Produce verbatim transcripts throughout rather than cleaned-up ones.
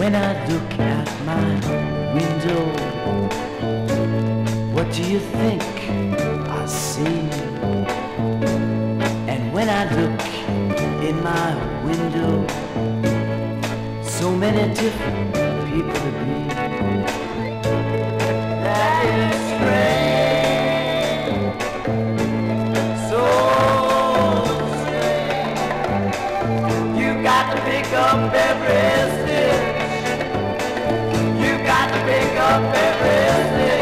When I look out my window, what do you think I see? And when I look in my window, so many different people to be. That is strange, so strange. You got to pick up every stitch. Pick up everything.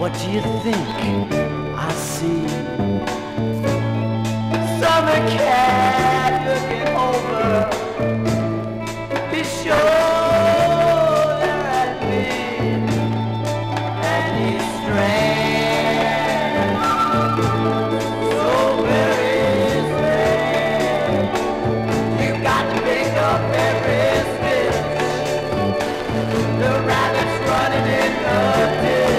What do you think I see? Summer cat looking over his shoulder at me, and he's strange, so very strange. You got to pick up every stitch. The rabbit's running in the ditch.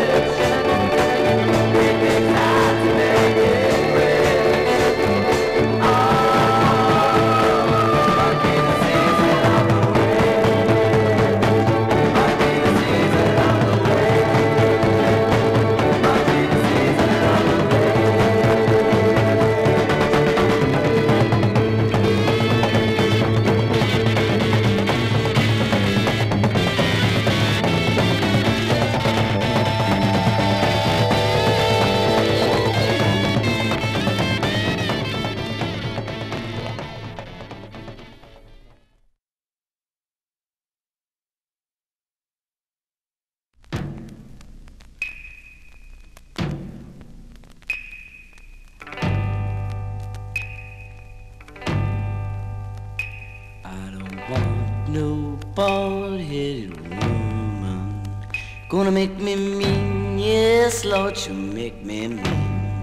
No bald-headed woman gonna make me mean. Yes, Lord, you make me mean.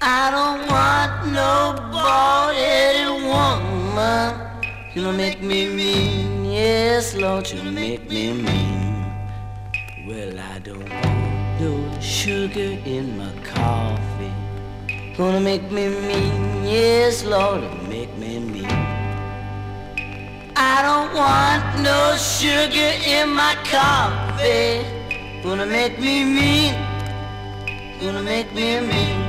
I don't want no bald-headed woman gonna make me mean. Yes, Lord, you make me mean. Well, I don't want no sugar in my coffee, gonna make me mean. Yes, Lord, you make me mean. I don't want no sugar in my coffee, gonna make me mean, gonna make me mean.